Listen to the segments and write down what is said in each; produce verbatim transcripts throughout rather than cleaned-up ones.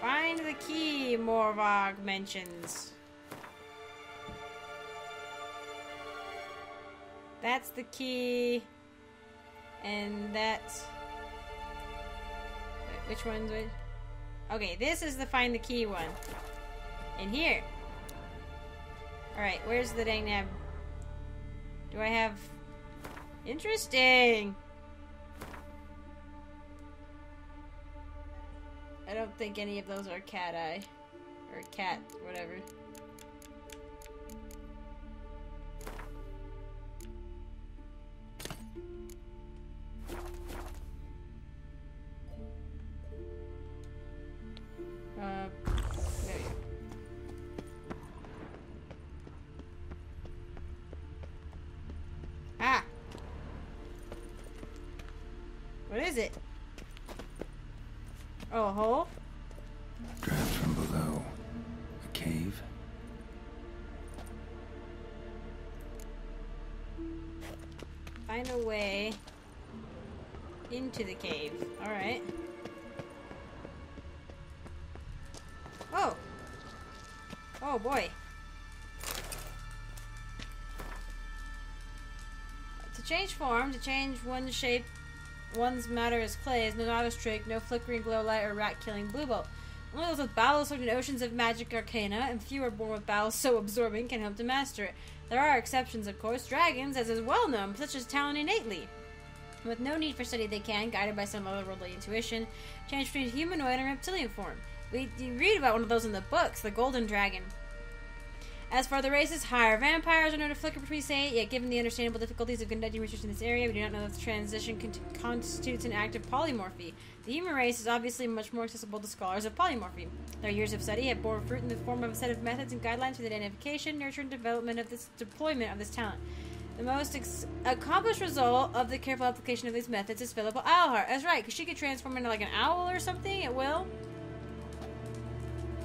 Find the key, Morkvarg mentions. That's the key. And that's... Wait, which one's which? Okay, this is the find the key one. In here. Alright, where's the dang nab? Do I have... Interesting! I don't think any of those are cat eye. Or cat, whatever. Uh, there you go. Ah! What is it? Oh, a hole? Draft from below. A cave? Find a way into the cave. Alright. Oh! Oh boy. To change form, to change one's shape, one's matter is clay, is no novice trick, no flickering glow light or rat-killing blue bolt. Only those with battles in oceans of magic arcana, and few are born with battles so absorbing, can hope to master it. There are exceptions, of course. Dragons, as is well known, possess talent innately. With no need for study they can, guided by some otherworldly intuition, change between humanoid and reptilian form. We you read about one of those in the books, the Golden Dragon. As for other races, higher vampires are known to flicker between say, yet given the understandable difficulties of conducting research in this area, we do not know that the transition con constitutes an act of polymorphy. The human race is obviously much more accessible to scholars of polymorphy. Their years of study have borne fruit in the form of a set of methods and guidelines for the identification, nurture, and development of this deployment of this talent. The most ex accomplished result of the careful application of these methods is Philippa Eilhart. That's right, because she could transform into like an owl or something at will.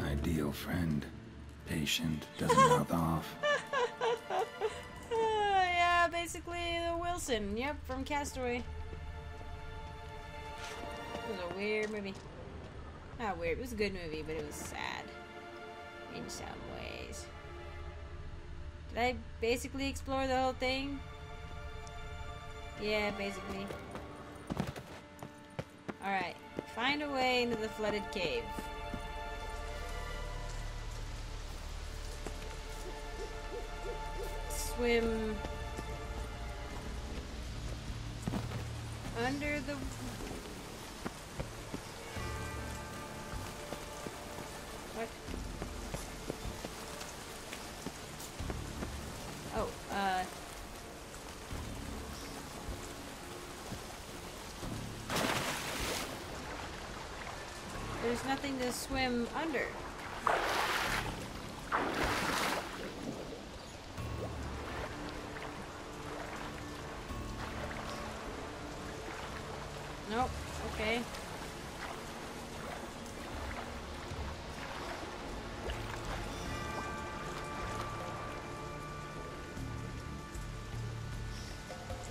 Ideal friend. Patient, doesn't mouth off. uh, yeah, basically the Wilson. Yep, from Castaway. It was a weird movie. Not weird, it was a good movie, but it was sad. In some ways. Did I basically explore the whole thing? Yeah, basically. Alright, find a way into the flooded cave. Swim under the... What? Oh, uh... there's nothing to swim under. Nope, okay.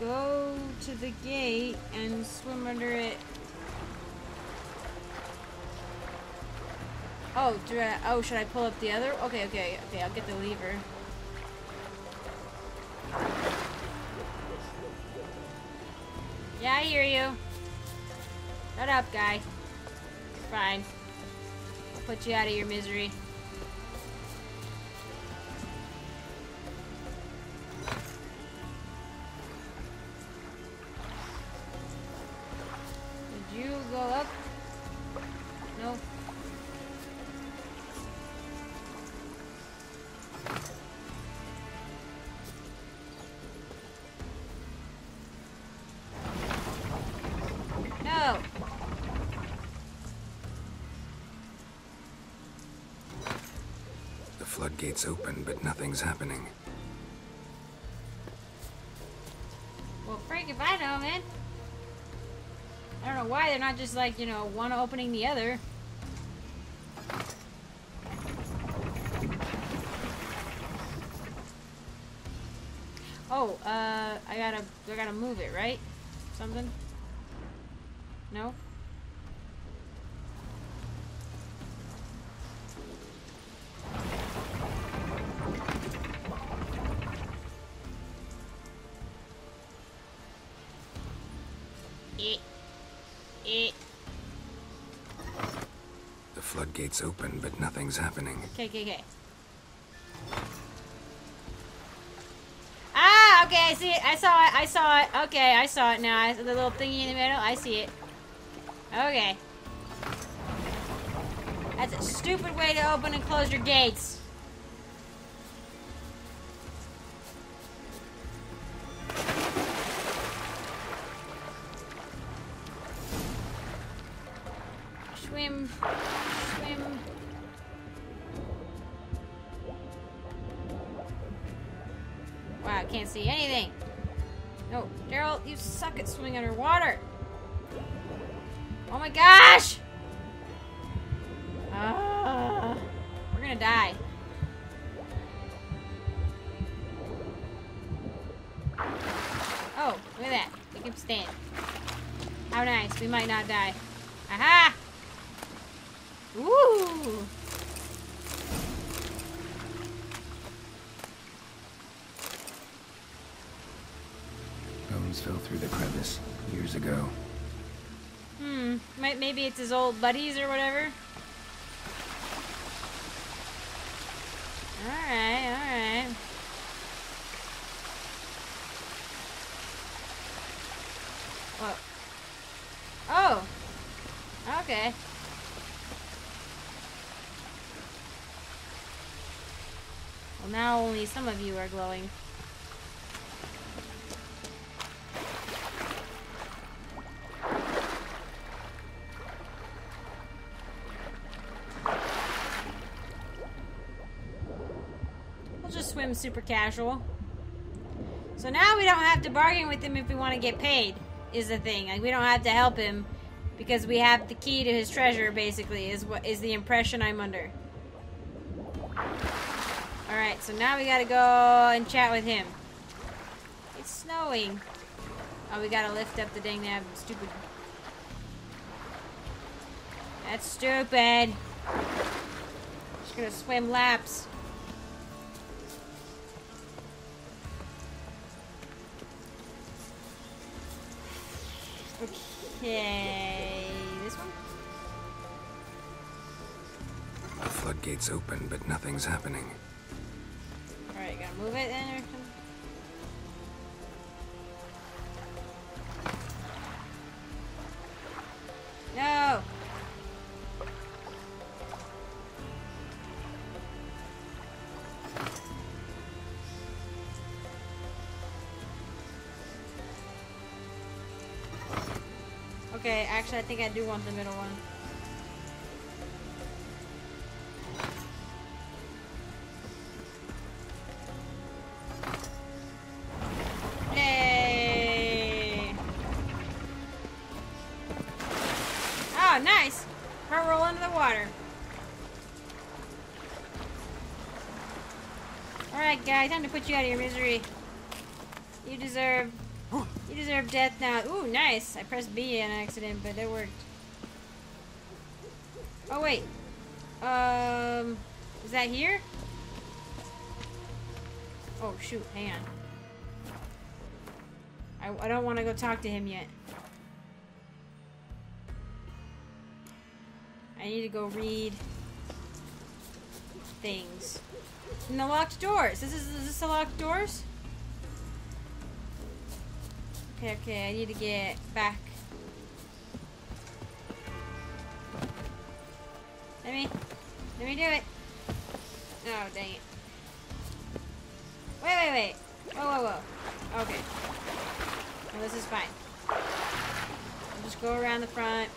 Go to the gate and swim under it. Oh, do I, oh, should I pull up the other? Okay, okay, okay, I'll get the lever. Yeah, I hear you. Shut up, guy. It's fine. I'll put you out of your misery. Did you go up? No. Floodgates open, but nothing's happening. Well, Frank, if I know, man. I don't know why they're not just like, you know, one opening the other. Oh, uh, I gotta, I gotta move it, right? Something? No? floodgates open, but nothing's happening. Okay, okay, okay. Ah, okay, I see it. I saw it. I saw it. Okay, I saw it now. I saw the little thingy in the middle. I see it. Okay. That's a stupid way to open and close your gates. Swim. Swim. Wow, I can't see anything. No, Daryl, you suck at swimming underwater. Oh my gosh! Uh, we're gonna die. Oh, look at that. We can stand. How nice. We might not die. Aha! Ooh! Bones fell through the crevice years ago. Hmm. Might, maybe it's his old buddies or whatever. Alright, alright. What? Oh! Okay. Well, now only some of you are glowing. Super casual. So now we don't have to bargain with him if we want to get paid, is the thing. Like, we don't have to help him because we have the key to his treasure, basically, is what is the impression I'm under. Alright, so now we gotta go and chat with him. It's snowing. Oh, we gotta lift up the dang nab. Stupid. That's stupid. Just gonna swim laps. Okay, this one? The floodgate's open, but nothing's happening. Alright, gotta move it then or something? No! Okay, actually I think I do want the middle one. Yay! Oh, nice! Her roll into the water. Alright guys, time to put you out of your misery. You deserve... You deserve death now. Ooh, nice. I pressed B on accident, but it worked. Oh, wait. Um, is that here? Oh, shoot. Hang on. I, I don't want to go talk to him yet. I need to go read things. And the locked doors. This is, is this the locked doors? Okay, okay, I need to get back. Let me, let me do it. Oh, dang it. Wait, wait, wait. Whoa, whoa, whoa. Okay. Well, this is fine. I'll just go around the front.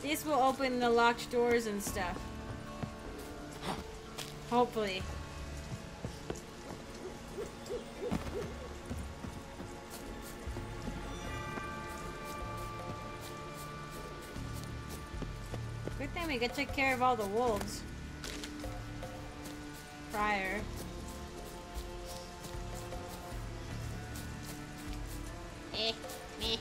This will open the locked doors and stuff. Hopefully. Good thing we could take care of all the wolves prior. Eh, meh.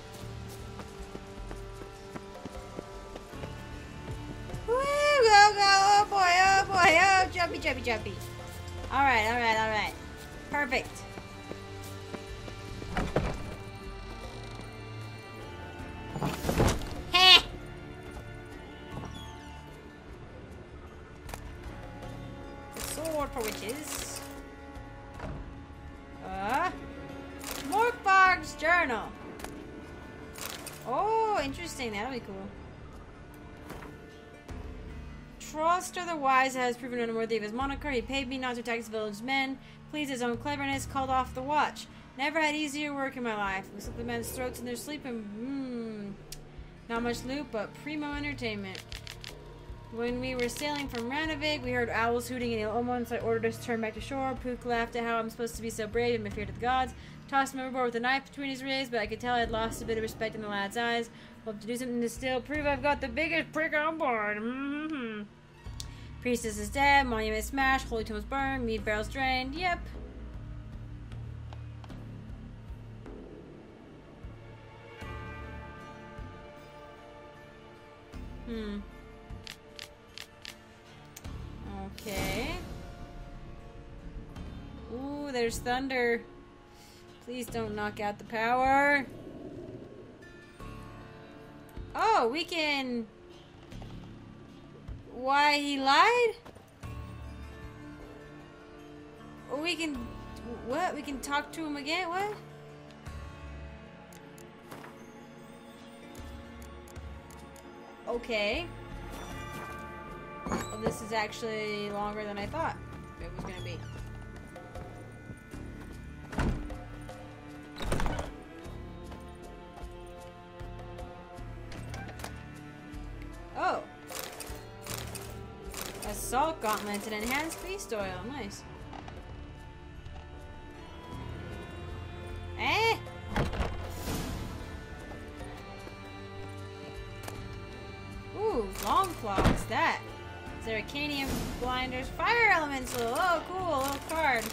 Jumpy, jumpy, jumpy. Alright, alright, alright. Perfect. journal. Oh, interesting. That'll be cool. Trust to the wise has proven unworthy of his moniker. He paid me not to attack his village men. Pleased his own cleverness, called off the watch. Never had easier work in my life. We slit the men's throats in their sleep and mmm. Not much loot, but primo entertainment. When we were sailing from Ranovic, we heard owls hooting in the Alumans. I ordered us to turn back to shore. Pook laughed at how I'm supposed to be so brave and my fear to the gods. Tossed him overboard with a knife between his ribs, but I could tell I had lost a bit of respect in the lad's eyes. Hope to do something to still prove I've got the biggest prick on board. Mm-hmm. Priestess is dead, monument smashed, holy tombs burned, mead barrels drained. Yep. Hmm. Okay. Ooh, there's thunder. Please don't knock out the power. Oh, we can... Why he lied? We can... What? We can talk to him again? What? Okay. Well, this is actually longer than I thought it was gonna be. Oh. Assault gauntlets and enhanced beast oil. Nice. Eh? Ooh, long claws. That. Zeracanium blinders. Fire elemental. Oh, cool. A little card.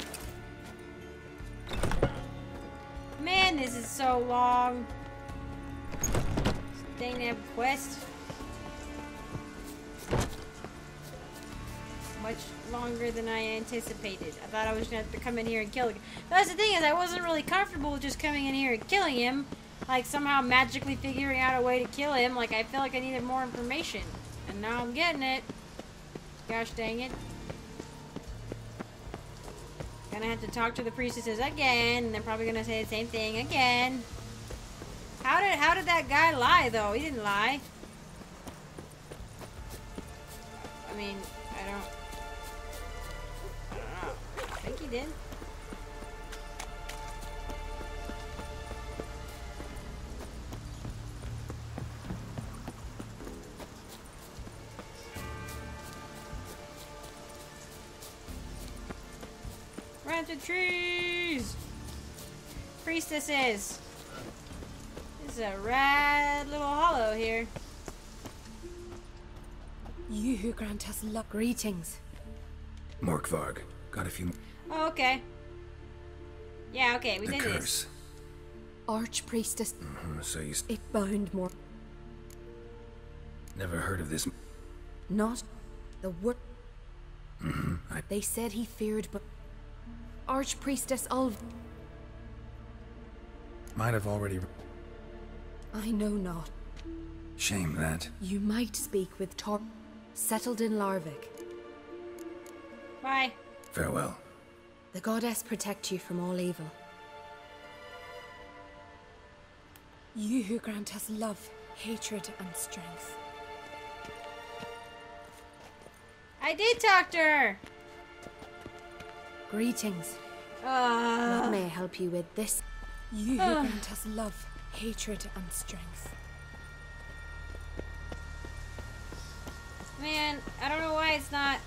Man, this is so long. Dang that quest. Much longer than I anticipated. I thought I was gonna have to come in here and kill him. That's the thing, is I wasn't really comfortable with just coming in here and killing him. Like somehow magically figuring out a way to kill him. Like I feel like I needed more information. And now I'm getting it. Gosh dang it. Gonna have to talk to the priestesses again, and they're probably gonna say the same thing again. How did how did that guy lie though? He didn't lie. I mean, I don't I think he did. Ranted trees! Priestesses! This is a rad little hollow here. You who grant us luck, greetings. Morkvarg, got a few... Oh, okay. Yeah, okay, we the did curse. This. Archpriestess... Mm-hmm, so you... It bound more... Never heard of this... Not... the word... Mm-hmm, I... They said he feared, but... Archpriestess Alv... Might have already... I know not. Shame that. You might speak with Tor... Settled in Larvik. Bye. Farewell. The goddess protect you from all evil. You who grant us love, hatred, and strength. I did talk to her! Greetings. Uh, what may I help you with this? You who uh, grant us love, hatred, and strength. Man, I don't know why it's not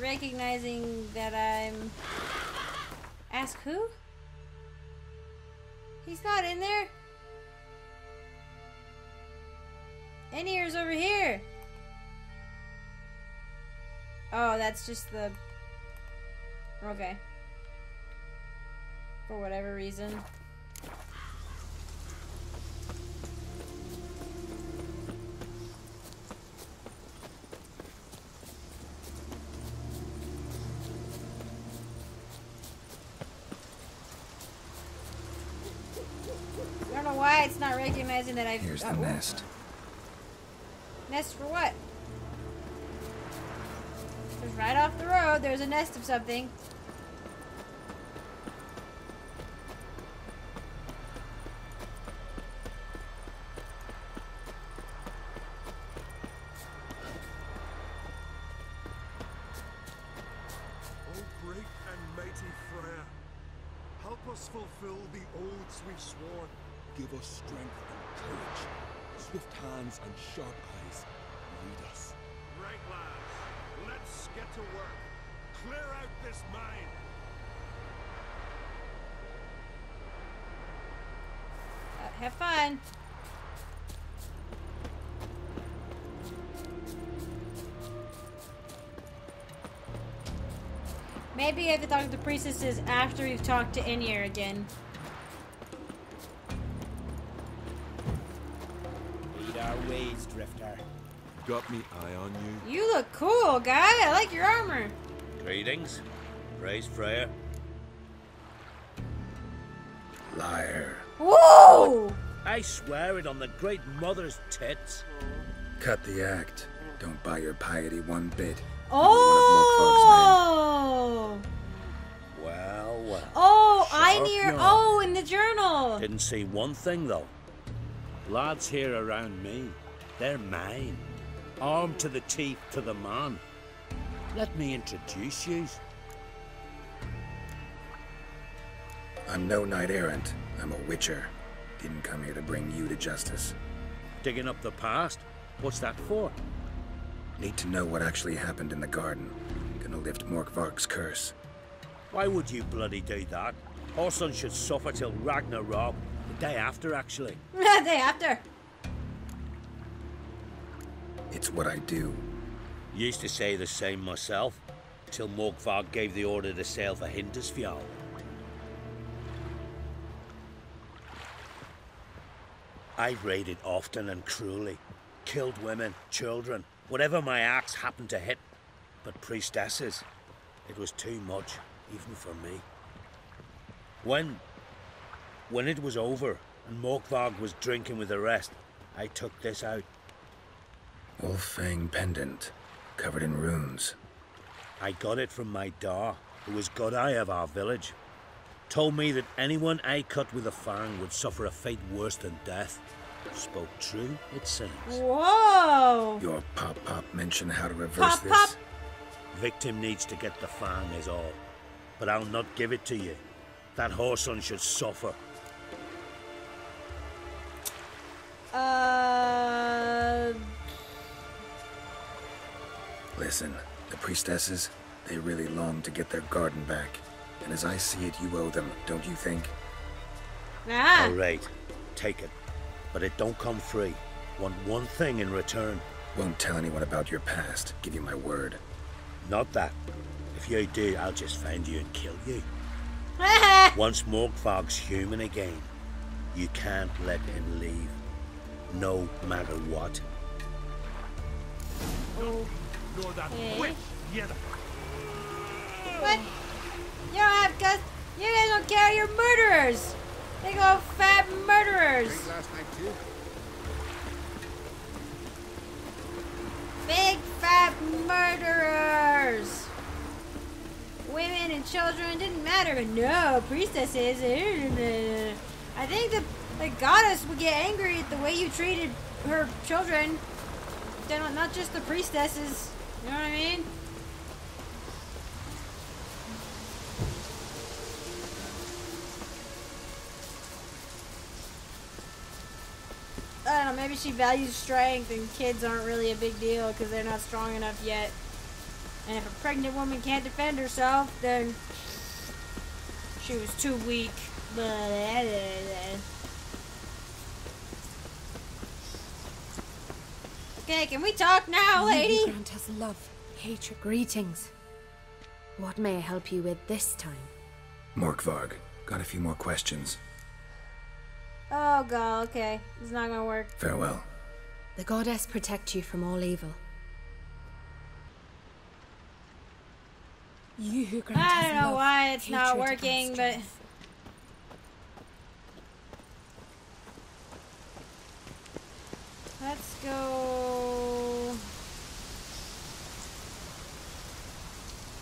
recognizing that I'm... Ask who? He's not in there? Enir's over here! Oh, that's just the... Okay. For whatever reason. I don't know why it's not recognizing that I've... Here's the nest. Nest for what? Just right off the road, there's a nest of something. fulfill the oaths we swore. Give us strength and courage. Swift hands and sharp eyes. Lead us. Right, lads. Let's get to work. Clear out this mine. Uh, have fun. Maybe you have to talk to the priestesses after you've talked to Inir again. Lead our ways, Drifter. Got me eye on you. You look cool, guy. I like your armor. Greetings. Praise Freya. Liar. Whoa! I swear it on the Great Mother's tits. Cut the act. Don't buy your piety one bit. Oh! Well, well. Oh, I near. Oh, in the journal. Didn't see one thing though. Lads here around me, they're mine. Armed to the teeth, to the man. Let me introduce you. I'm no knight errant. I'm a witcher. Didn't come here to bring you to justice. Digging up the past? What's that for? Need to know what actually happened in the garden. Gonna lift Morkvarg's curse. Why would you bloody do that? Our son should suffer till Ragnarok. The day after, actually. The day after. It's what I do. Used to say the same myself, till Morkvarg gave the order to sail for Hindarsfjall. I've raided often and cruelly. Killed women, children. Whatever my axe happened to hit, but priestesses, it was too much, even for me. When, when it was over, and Morkvarg was drinking with the rest, I took this out. Wolf-fang pendant, covered in runes. I got it from my dar, who was god eye of our village. Told me that anyone I cut with a fang would suffer a fate worse than death. Spoke true, it seems. Whoa! Your pop-pop mentioned how to reverse pop, this. Pop. Victim needs to get the fang is all. But I'll not give it to you. That whoreson should suffer. Uh... Listen, the priestesses, they really long to get their garden back. And as I see it, you owe them, don't you think? Ah. All right, take it. But it don't come free. Want one thing in return. Won't tell anyone about your past. Give you my word. Not that. If you do, I'll just find you and kill you. Once Morkvarg's human again, you can't let him leave. No matter what. Oh. You're that witch. What? You don't have guts. You guys don't care. You're murderers. They go fat murderers. Big fat murderers. Women and children didn't matter, but no priestesses. I think the the goddess would get angry at the way you treated her children. Not just the priestesses. You know what I mean? I don't know, maybe she values strength and kids aren't really a big deal because they're not strong enough yet. And if a pregnant woman can't defend herself, then she was too weak. Okay, can we talk now, lady? Maybe grant us love, hatred, greetings. What may I help you with this time? Morkvarg, got a few more questions. Oh god, okay. It's not gonna work. Farewell. The goddess protect you from all evil. You who grant us love, I don't know why it's not working, but let's go.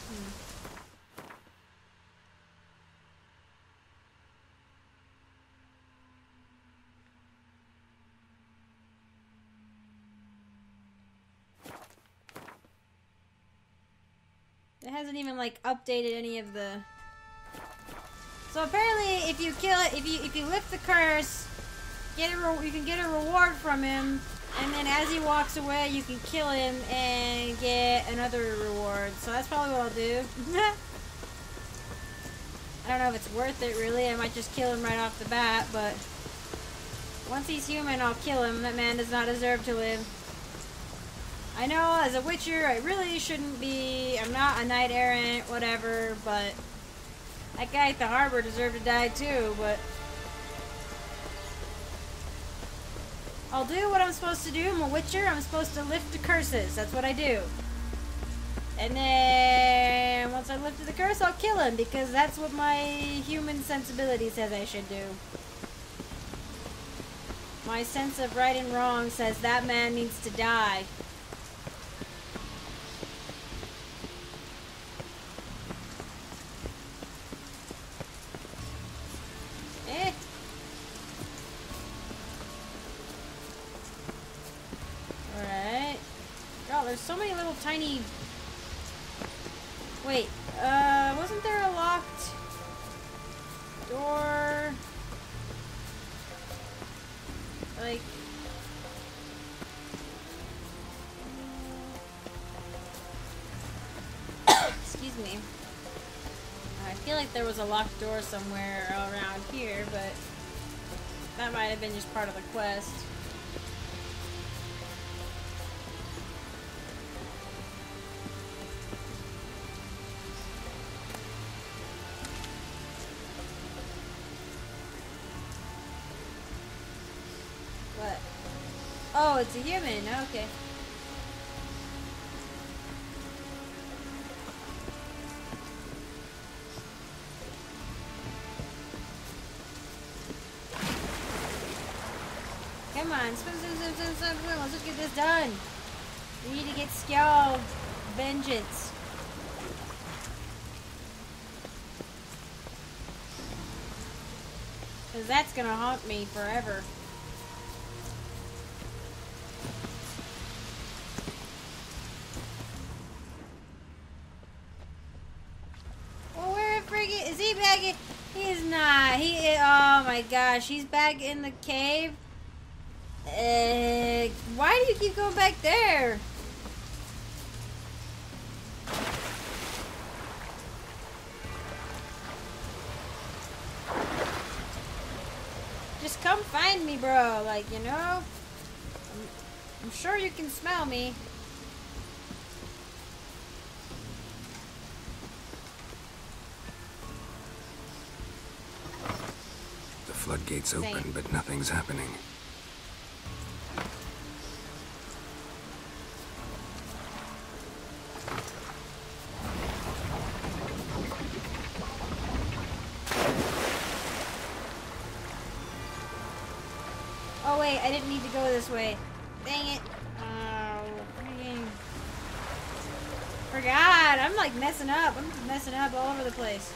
Hmm. It hasn't even like updated any of the So apparently, if you kill it, if you if you lift the curse, get a re you can get a reward from him, and then as he walks away, you can kill him and get another reward. So that's probably what I'll do. I don't know if it's worth it, really. I might just kill him right off the bat, but once he's human, I'll kill him. That man does not deserve to live. I know, as a witcher, I really shouldn't be. I'm not a knight errant, whatever, but that guy at the harbor deserved to die too, but I'll do what I'm supposed to do. I'm a witcher. I'm supposed to lift the curses. That's what I do. And then once I lifted the curse, I'll kill him, because that's what my human sensibility says I should do. My sense of right and wrong says that man needs to die. So many little tiny... Wait, uh, wasn't there a locked door? Like... Excuse me. I feel like there was a locked door somewhere around here, but that might have been just part of the quest. Oh, it's a human. Okay. Come on, swim, swim, swim, swim, swim, swim. Let's just get this done. We need to get Skjald vengeance. Cause that's gonna haunt me forever. Oh my gosh, he's back in the cave. Uh, why do you keep going back there? Just come find me, bro. Like, you know, I'm, I'm sure you can smell me. Floodgates open, but nothing's happening. Oh wait, I didn't need to go this way. Dang it. Oh, dang. Forgot. I'm like messing up. I'm just messing up all over the place.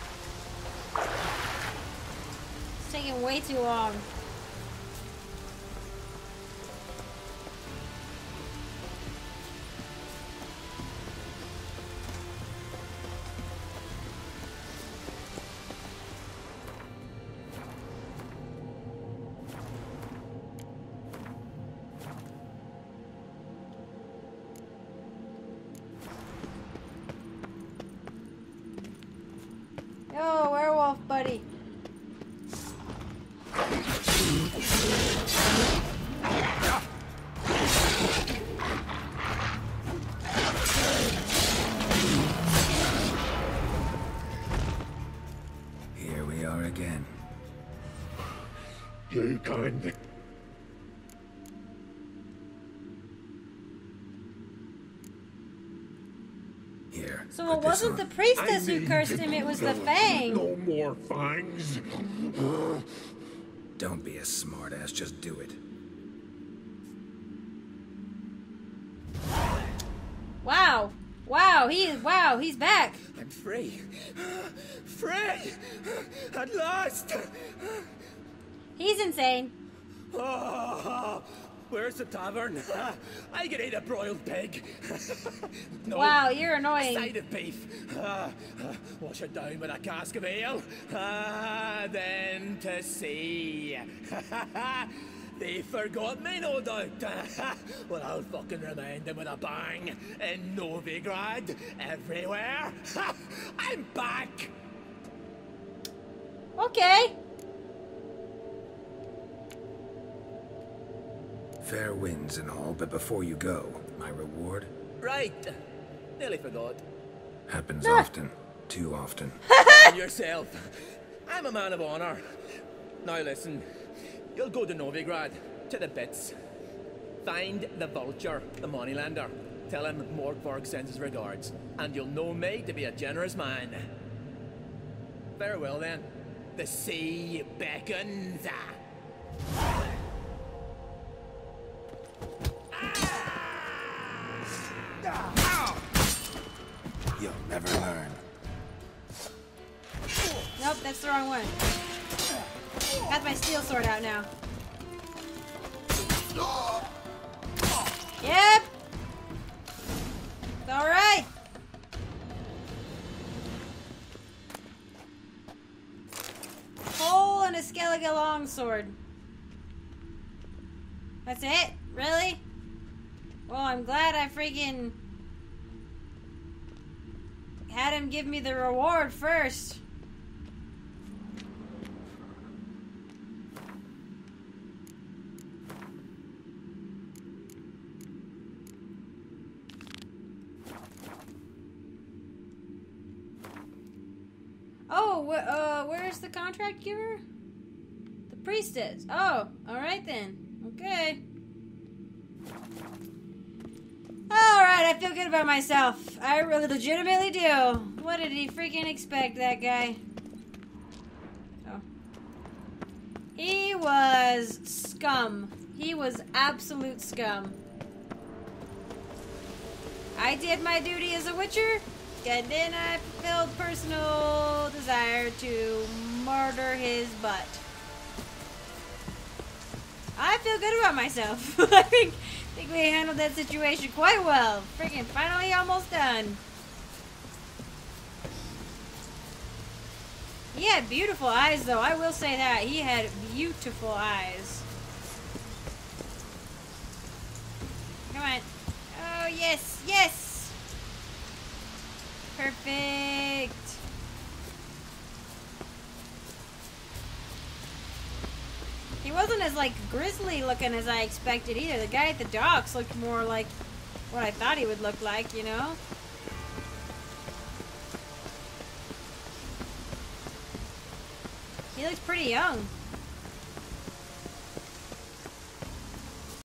Taking way too long. Yo, werewolf buddy. So it wasn't the priestess who cursed him, it was the Fang. No more fangs. Don't be a smartass, just do it. Wow. Wow, he is wow, he's back. I'm free. Free at last. He's insane. Oh, Where's the tavern? I could eat a broiled pig. No, wow, you're annoying. A side of beef. Uh, uh, wash it down with a cask of ale. Uh, then to sea. They forgot me, no doubt. Well, I'll fucking remind them with a bang. In Novigrad, everywhere. I'm back. Okay. Fair winds and all, but before you go, my reward? Right. Nearly forgot. Happens ah. often. Too often. Yourself. I'm a man of honor. Now listen. You'll go to Novigrad. To the bits. Find the vulture, the moneylender. Tell him Morkvarg sends his regards. And you'll know me to be a generous man. Very well then. The sea beckons. You'll never learn. Nope, that's the wrong one. Got my steel sword out now. Yep. It's all right. Hole and a Skellige longsword. That's it? Really? Well, I'm glad I freaking had him give me the reward first. Oh, wh uh, where's the contract giver? The priestess. Oh, all right then. Okay. Alright, I feel good about myself. I really legitimately do. What did he freaking expect, that guy? Oh. He was scum. He was absolute scum. I did my duty as a witcher, and then I fulfilled personal desire to murder his butt. I feel good about myself. I think, think we handled that situation quite well. Freaking finally almost done. He had beautiful eyes, though. I will say that. He had beautiful eyes. Come on. Oh, yes. Yes. Perfect. He wasn't as, like, grizzly looking as I expected either. The guy at the docks looked more like what I thought he would look like, you know? He looks pretty young.